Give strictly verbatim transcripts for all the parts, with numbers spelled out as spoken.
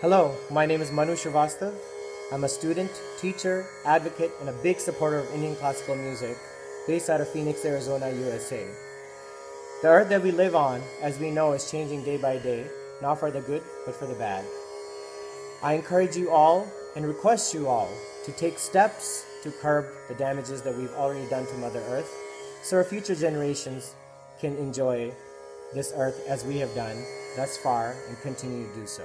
Hello, my name is Manu Srivastava. I'm a student, teacher, advocate, and a big supporter of Indian classical music based out of Phoenix, Arizona, U S A. The earth that we live on, as we know, is changing day by day, not for the good, but for the bad. I encourage you all and request you all to take steps to curb the damages that we've already done to Mother Earth so our future generations can enjoy this earth as we have done thus far and continue to do so.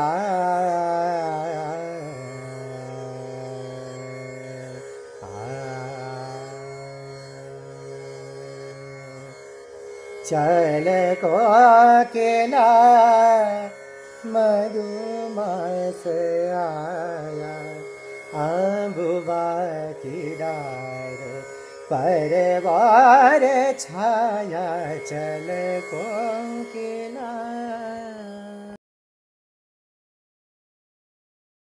चल को केला मधुमास आया अम्बुवा की डार परवार छाया चल को